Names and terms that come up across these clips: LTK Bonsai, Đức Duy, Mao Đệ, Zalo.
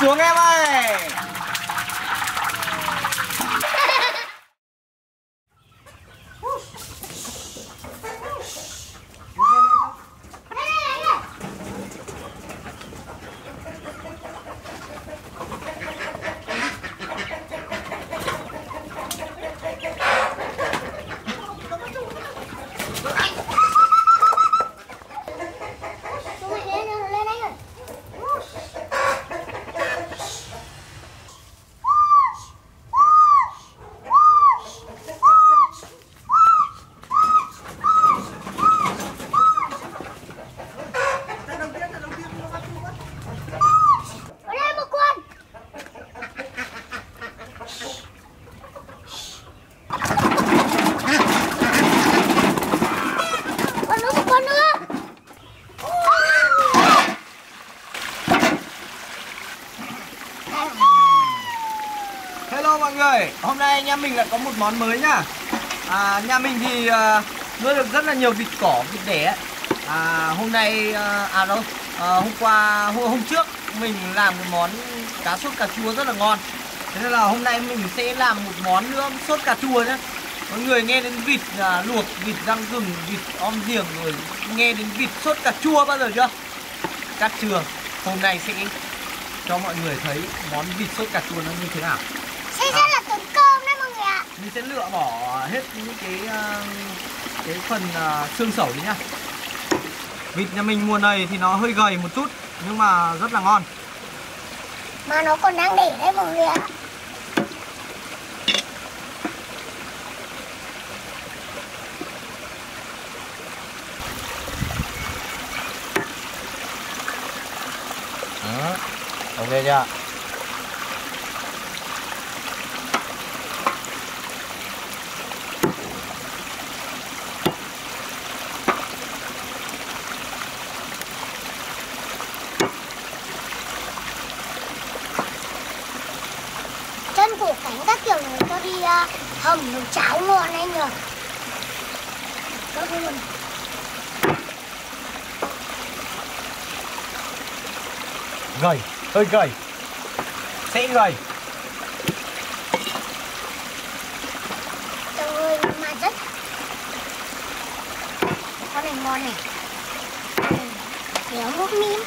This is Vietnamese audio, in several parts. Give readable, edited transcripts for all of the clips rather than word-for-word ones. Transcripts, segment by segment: Xuống em ơi. Mọi người, hôm nay nhà mình lại có một món mới nhá. Nhà mình thì nuôi được rất là nhiều vịt cỏ, vịt đẻ. Hôm nay hôm trước mình làm một món cá sốt cà chua rất là ngon. Thế nên là hôm nay mình sẽ làm một món nữa sốt cà chua nhá. Mọi người nghe đến vịt luộc, vịt rang rừng, vịt om giềng rồi nghe đến vịt sốt cà chua bao giờ chưa? Chắc chưa. Hôm nay sẽ cho mọi người thấy món vịt sốt cà chua nó như thế nào. Đây sẽ là tốn cơm đấy mọi người ạ. Mình sẽ lựa bỏ hết những cái phần xương sẩu đi nhá. Vịt nhà mình mùa này thì nó hơi gầy một chút nhưng mà rất là ngon. Mà nó còn đang để đấy mọi người ạ. Ok chưa? Hầm nấu cháo ngon anh nhờ. Tốt luôn. Gầy, hơi gầy. Sẽ gầy. Trời ơi, mà rất. Con này ngon này. Kéo nước miếng.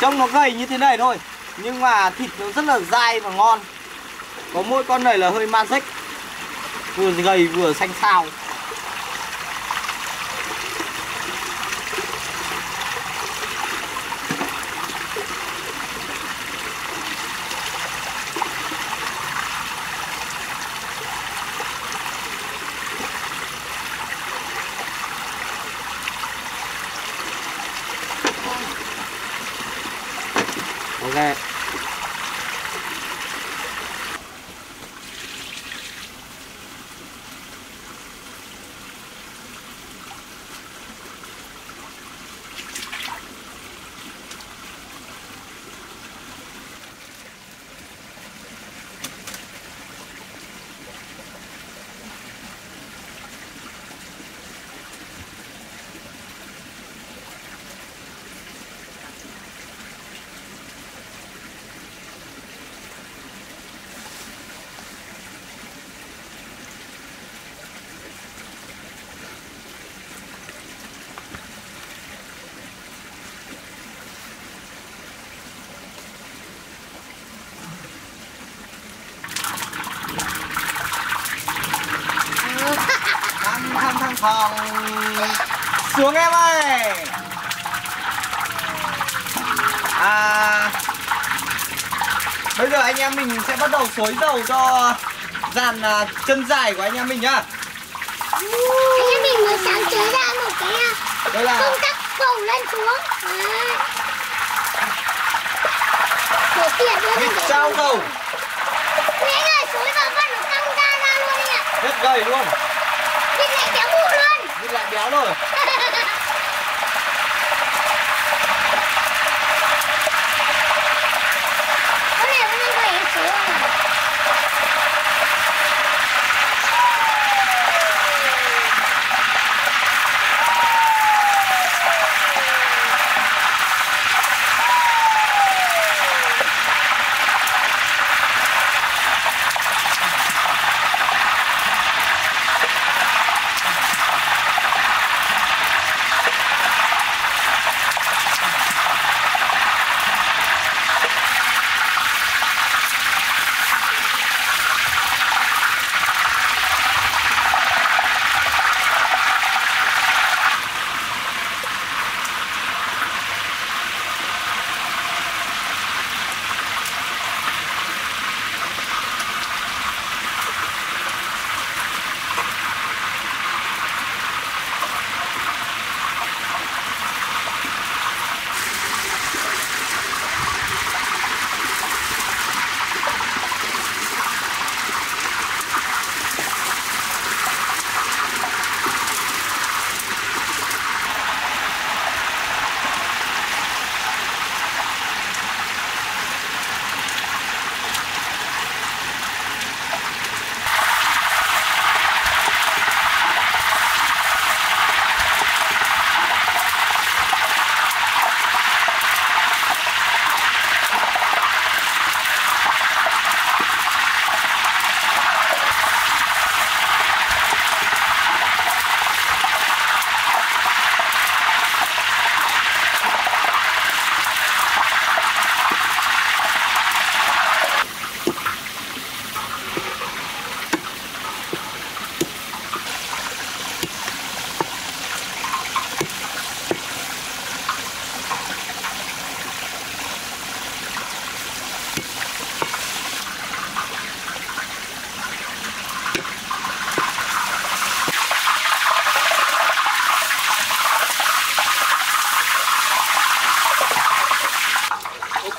Trông nó gầy như thế này thôi nhưng mà thịt nó rất là dai và ngon. Có mỗi con này là hơi man rách, vừa gầy vừa xanh xao. phòng. Xuống em ơi. Bây giờ anh em mình sẽ bắt đầu xối dầu cho dàn chân dài của anh em mình nhá. Anh em mình mới sáng chế ra một cái công tắc cầu lên xuống. Vịt trao cầu. Mấy anh ơi, xối vào con nó căng ra luôn anh ạ. Rất gầy luôn. Vịt lại béo bụng luôn. Vịt lại béo rồi.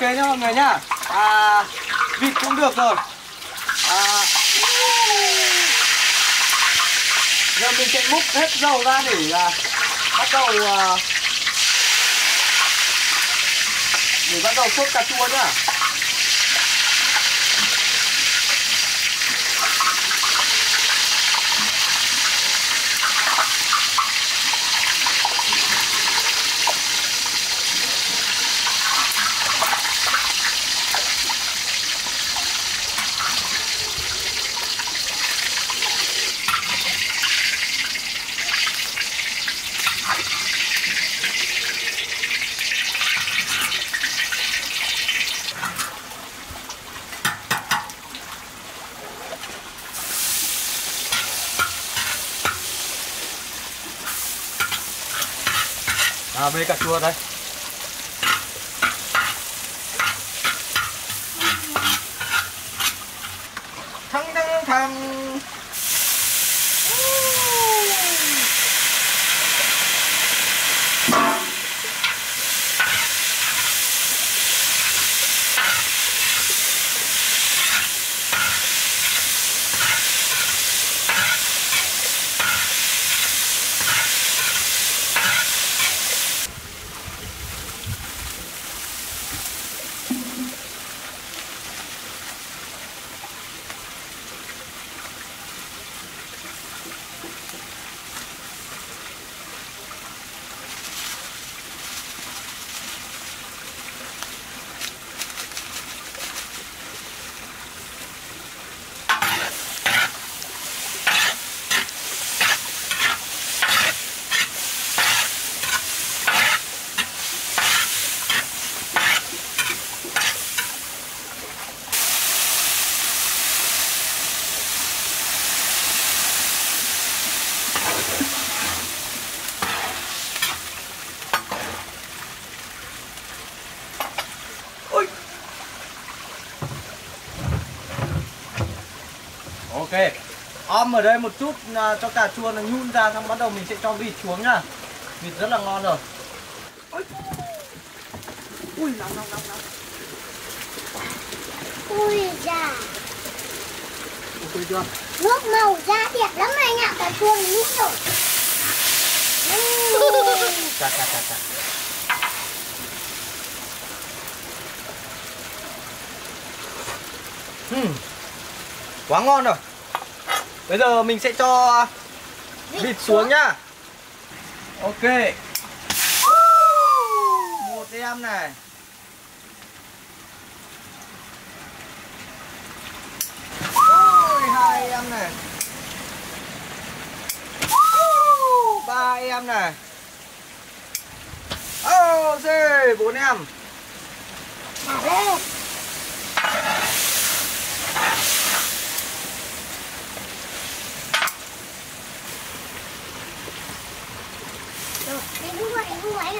Ok nhá mọi người nhá. Vịt cũng được rồi. Giờ mình sẽ múc hết dầu ra để bắt đầu sốt cà chua nhá. Với cà chua đây. Thăng thăng thăng. Ok, om ở đây một chút cho cà chua nó nhun ra, xong bắt đầu mình sẽ cho vịt xuống nhá. Vịt rất là ngon rồi. Ôi, ui, nóng. Ui da. Ok chưa? Nước màu da đẹp lắm anh ạ, cà chua mình nhún rồi. Chà. Quá ngon rồi. Bây giờ mình sẽ cho vịt xuống nhá. Ok. Một em này. Ôi, hai em này. Ba em này. Oh, dê, bốn em. Đánh đúng rồi.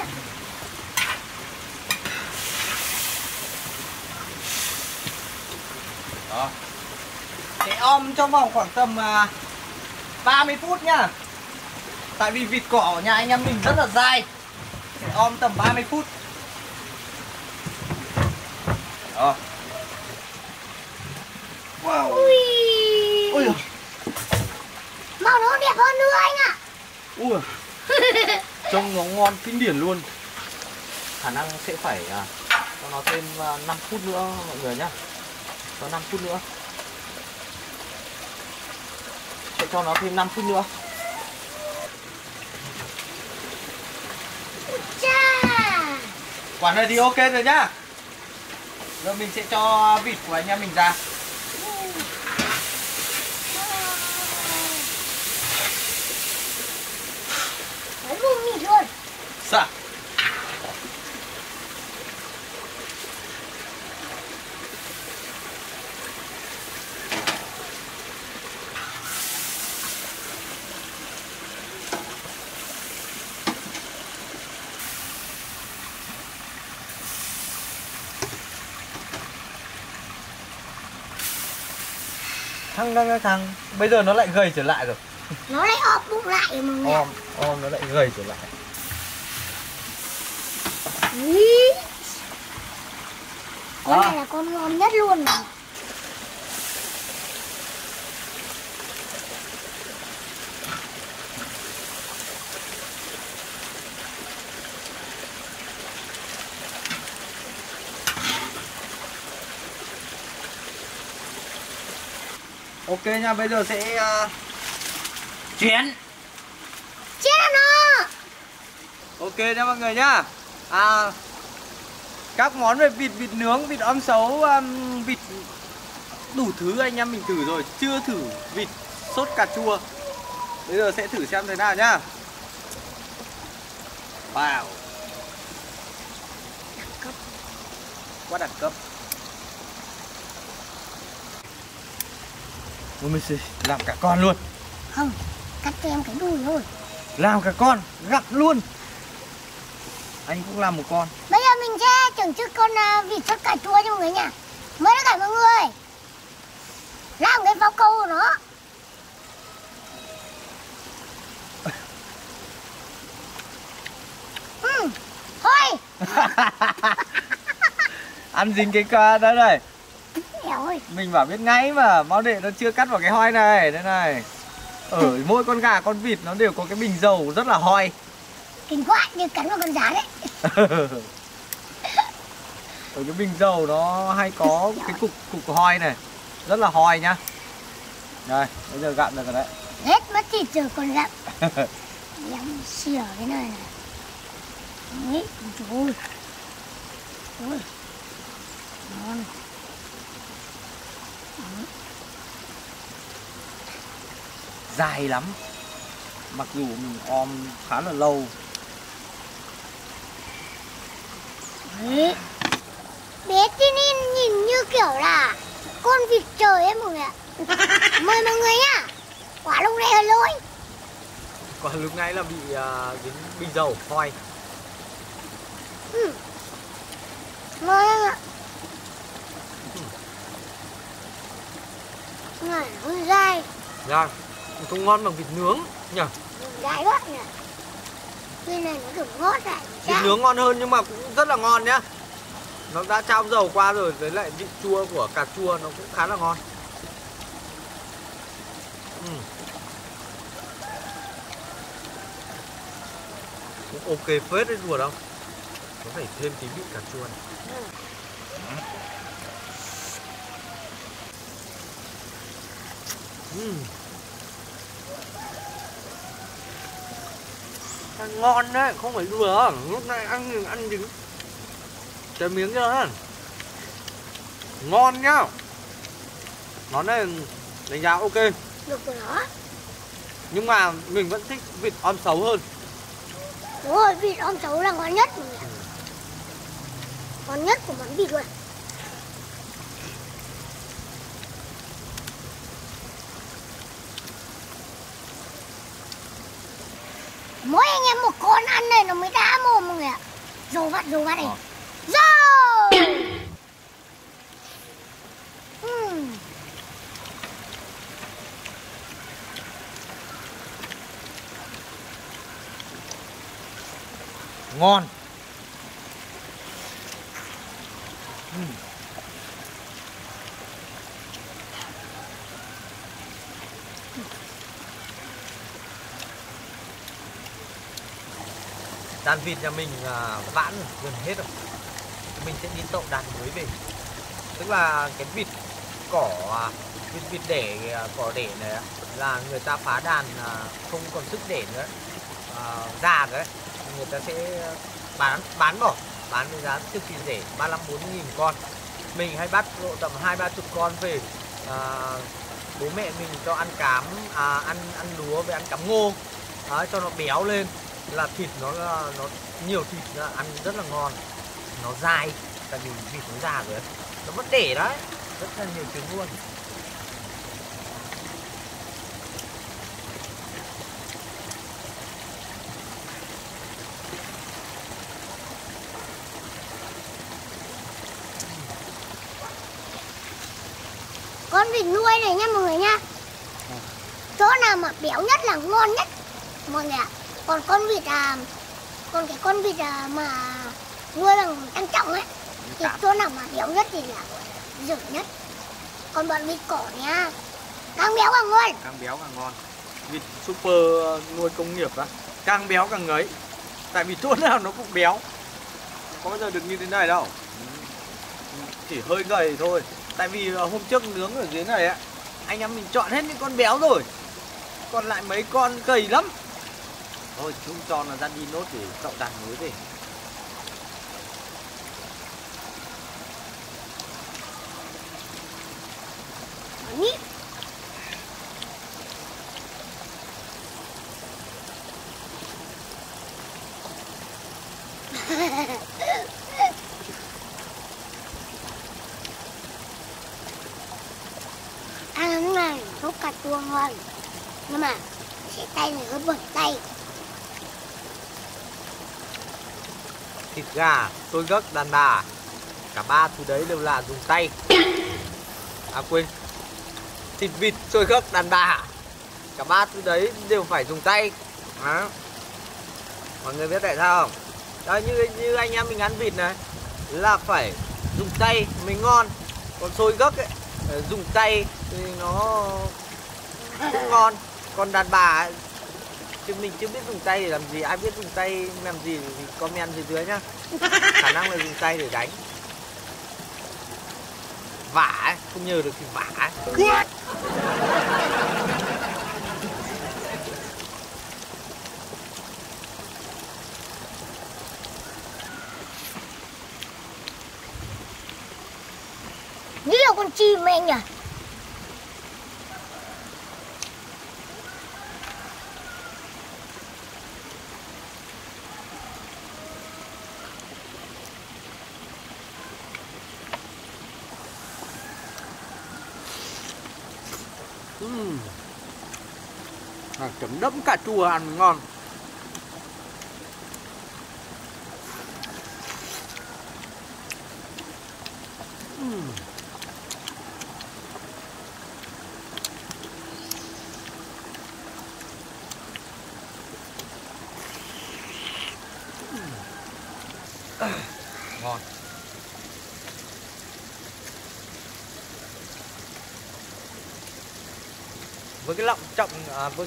Đó. Để om trong vòng khoảng tầm 30 phút nhá. Tại vì vịt cỏ ở nhà anh em mình rất là dai. Để om tầm 30 phút. Đó. Wow. Ui. Màu nó đẹp hơn nữa anh ạ. Ui. Trông nó ngon kinh điển luôn. Khả năng sẽ phải cho nó thêm 5 phút nữa mọi người nhá. Cho 5 phút nữa. Sẽ cho nó thêm 5 phút nữa. Quả này thì ok rồi nhá. Giờ mình sẽ cho vịt của anh em mình ra. Dạ. Thằng bây giờ nó lại gầy trở lại rồi. Nó lại ọp bụng lại mọi người. Om nó lại gầy trở lại. Con này là con ngon nhất luôn mà. Ok nha, bây giờ sẽ chuyển nó. Ok nha mọi người nhá. Các món về vịt nướng, vịt om sấu, vịt đủ thứ anh em mình thử rồi. Chưa thử vịt sốt cà chua. Bây giờ sẽ thử xem thế nào nhá. Wow. Đẳng cấp. Quá đẳng cấp. Làm cả con luôn. Không, cắt cho em cái đuôi thôi. Làm cả con, gặm luôn. Anh cũng làm một con. Bây giờ mình sẽ thưởng thức con vịt sốt cà chua cho mọi người nha. Mời tất cả mọi người. Làm cái pháo câu của nó. Thôi. Ăn dính cái ca đó này. Mình bảo biết ngay mà, Mao Đệ nó chưa cắt vào cái hoi này. Đây này. Ở mỗi con gà, con vịt nó đều có cái bình dầu rất là hoi. Kinh quá, như cắn vào con giá đấy. Ở cái bình dầu nó hay có cái cục hoi này. Rất là hoi nhá. Rồi, bây giờ gặm được rồi đấy. Hết mất thịt rồi còn gặm. Em xỉa cái này này. Ôi, ôi. Ngon. Dài lắm. Mặc dù mình om khá là lâu. Bé tin nhìn như kiểu là con vịt trời ấy mọi người ạ. Mời mọi người nhá. Quả lúc này hơi lỗi. Quả lúc này là bị dính bình dầu hoi. Mời anh ạ. Ngon dai. Dai, không ngon bằng vịt nướng nhỉ? Dai quá nhỉ. Cái này nó kiểu ngót lại. Vịt nướng ngon hơn nhưng mà cũng rất là ngon nhá. Nó đã trao dầu qua rồi, với lại vị chua của cà chua nó cũng khá là ngon. Cũng ok phết đấy rùa đâu. Có phải thêm tí vị cà chua này. Ăn ngon đấy, không phải đùa. Lúc này ăn dính cái miếng kia. Ngon nhá. Nó này đánh giá ok. Được rồi đó. Nhưng mà mình vẫn thích vịt om sấu hơn. Đúng rồi, vịt om sấu là ngon nhất. Ngon nhất của món vịt luôn. Mỗi anh em một con ăn này nó mới đã mồm mọi người ạ. Dầu vắt này. Dầu! Ngon. Đàn vịt nhà mình vãn gần hết rồi. Mình sẽ đi tậu đàn mới về. Tức là cái vịt cỏ, vịt đẻ, cỏ đẻ này là người ta phá đàn không còn sức đẻ nữa, già rồi đấy. Người ta sẽ bán bỏ, bán với giá cực kỳ rẻ, 35-40 nghìn con. Mình hay bắt độ tầm 20-30 con về. Bố mẹ mình cho ăn cám, ăn lúa với ăn cám ngô, cho nó béo lên. Là thịt nó nhiều thịt, nó ăn rất là ngon, nó dai, tại vì vịt nó già rồi, nó mất đẻ đấy, rất là nhiều trứng luôn. Con vịt nuôi này nha mọi người nha, chỗ nào mà béo nhất là ngon nhất mọi người ạ. Còn con vịt còn cái con vịt mà nuôi bằng tăng trọng ấy thì chỗ nào mà béo nhất thì là dở nhất. Còn bọn vịt cỏ nha, càng béo càng ngon. Càng béo càng ngon. Vịt super nuôi công nghiệp á, càng béo càng ngấy. Tại vì chỗ nào nó cũng béo. Có bao giờ được như thế này đâu. Chỉ hơi gầy thôi. Tại vì hôm trước nướng ở dưới này á, anh em mình chọn hết những con béo rồi. Còn lại mấy con gầy lắm. Thôi chúng cho nó ra đi nốt để cậu đàn mới về. Ăn này có cà chua ngon. Nhưng mà cái tay này hơi bẩn tay. Thịt gà, xôi gấc, đàn bà, cả ba thứ đấy đều là dùng tay. À quên, thịt vịt, xôi gấc, đàn bà, cả ba thứ đấy đều phải dùng tay. Mọi người biết tại sao không? Đó, như anh em mình ăn vịt này là phải dùng tay mới ngon. Còn xôi gấc ấy, dùng tay thì nó không ngon. Còn đàn bà ấy, chứ mình chưa biết dùng tay để làm gì, ai biết dùng tay làm gì thì comment dưới dưới nhá. Khả năng là dùng tay để đánh vả ấy, không nhờ được thì vả ấy. Nghĩ là con chim anh nhỉ? Chấm đẫm cà chua ăn ngon. với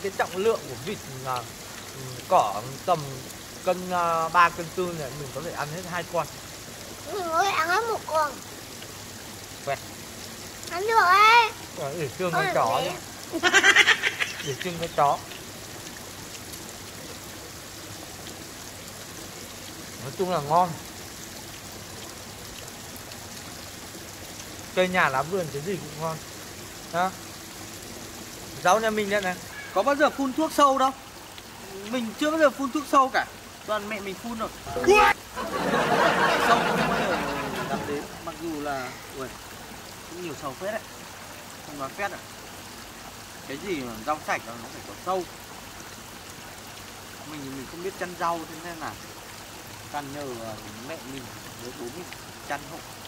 cái trọng lượng của vịt cỏ tầm cân 3 cân tư này mình có thể ăn hết 2 con. Mình có thể ăn hết 1 con. Quẹt. Ăn được ấy. Để trương con chó. Để trương con chó. Nói chung là ngon. Cây nhà lá vườn cái gì cũng ngon. Đó. Giáo nhà mình đây này, có bao giờ phun thuốc sâu đâu. Mình chưa bao giờ phun thuốc sâu cả. Toàn mẹ mình phun rồi. Sâu không bao giờ dám đến. Mặc dù là... Ui, cũng nhiều sâu phết đấy. Không nói phết à. Cái gì mà rau sạch là nó phải có sâu. Mình không biết chăn rau thế nên là... Toàn nhờ mẹ mình, bố mình chăn hộ.